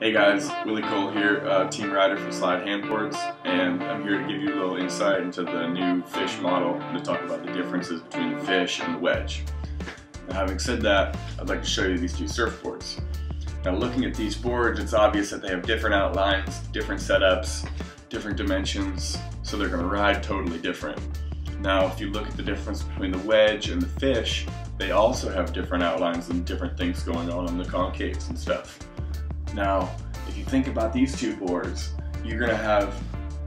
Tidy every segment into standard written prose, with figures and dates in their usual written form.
Hey guys, Willie Cole here, team rider for Slide Handboards, and I'm here to give you a little insight into the new fish model and to talk about the differences between the fish and the wedge. Now, having said that, I'd like to show you these two surfboards. Now, looking at these boards, it's obvious that they have different outlines, different setups, different dimensions, so they're going to ride totally different. Now, if you look at the difference between the wedge and the fish, they also have different outlines and different things going on the concaves and stuff. Now, if you think about these two boards, you're going to have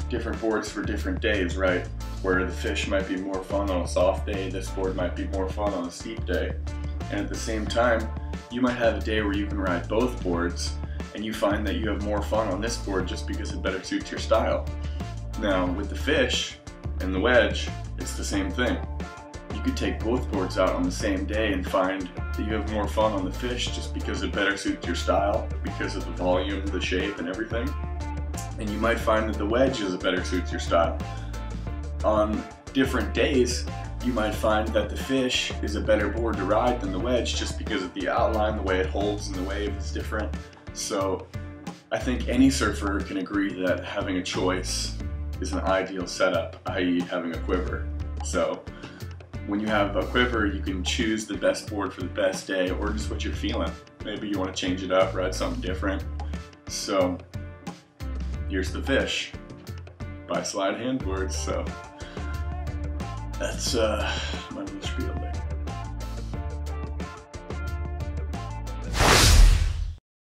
different boards for different days, right? Where the fish might be more fun on a soft day, this board might be more fun on a steep day. And at the same time, you might have a day where you can ride both boards, and you find that you have more fun on this board just because it better suits your style. Now, with the fish and the wedge, it's the same thing. You could take both boards out on the same day and find that you have more fun on the fish just because it better suits your style, because of the volume, the shape, and everything. And you might find that the wedge is a better suits your style. On different days, you might find that the fish is a better board to ride than the wedge just because of the outline, the way it holds, and the wave is different. So I think any surfer can agree that having a choice is an ideal setup, i.e. having a quiver. So when you have a quiver, you can choose the best board for the best day, or just what you're feeling. Maybe you want to change it up, ride something different. So here's the fish by Slide Handboards. So that's my little spiel.